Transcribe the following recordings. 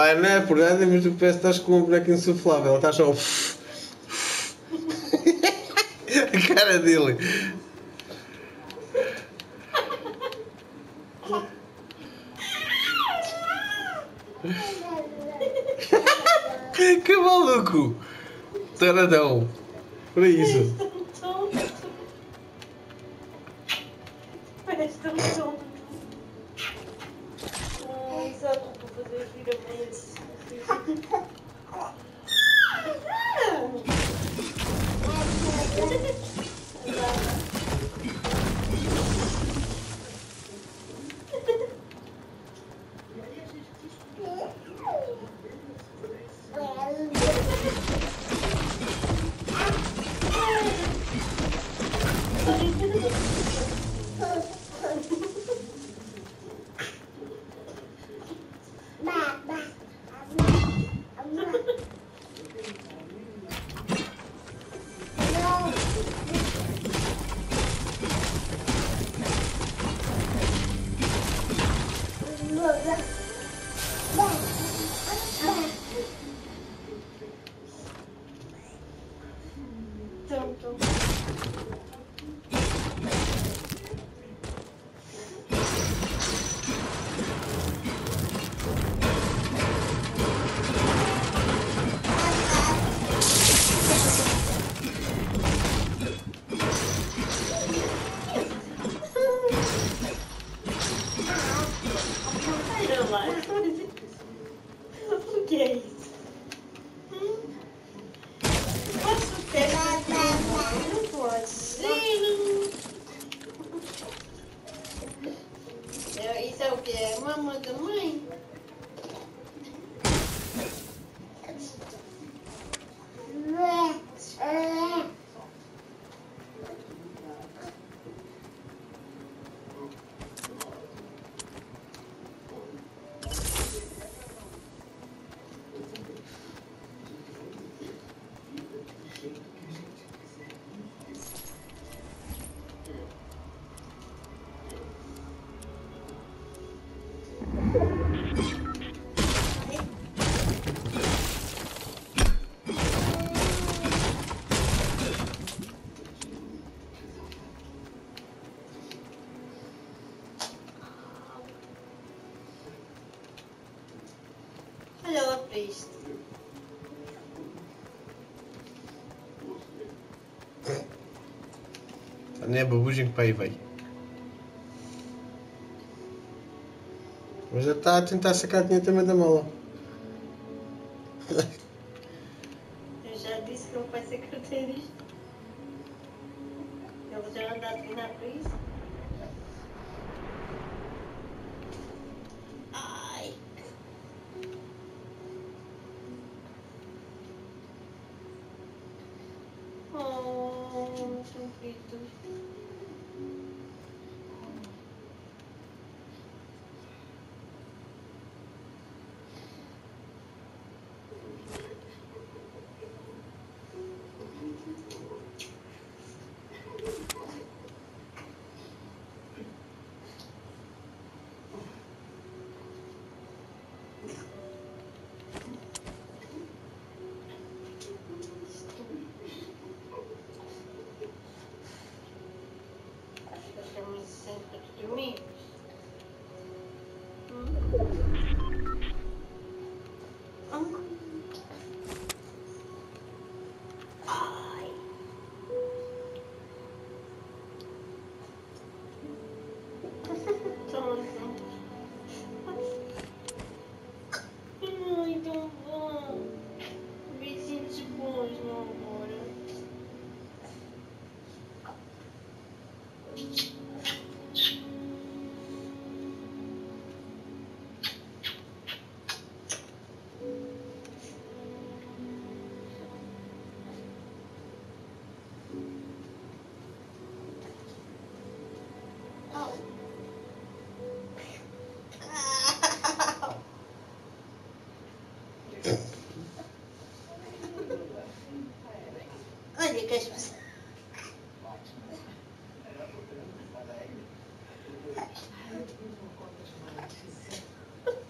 Ah, não é por nada, mas tu parece que estás com um boneco insuflável. Estás só... A cara dele. Que maluco! Taradão! Olha isso! Parece tão tonto! Um saco para fazer vira-mães! Não é babugem para aí vai. Mas já está a tentar sacar dinheiro também da mala. Eu já disse que não vai ser carteira isto. Ele já anda a treinar para isso.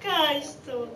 Cá estou.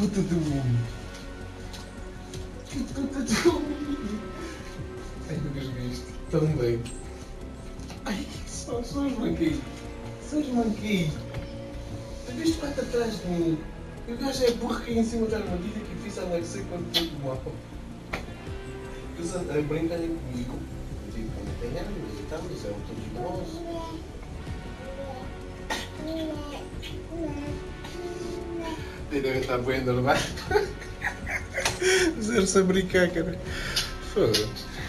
puta de um homem. Que puta de um homem. Ai, nunca joguei isto tão bem. Ai, só os manquei. Só os manquei. Tu viste quanto atrás de mim. O gajo é burro que ia em cima da armadilha que fiz a anexar quando foi do mapa. Eles brincarem comigo. Eu digo, quando tem armas e tal, eles eram todos bons. Ele deve estar bem normal. Zero-se a brincar, cara. Foda-se.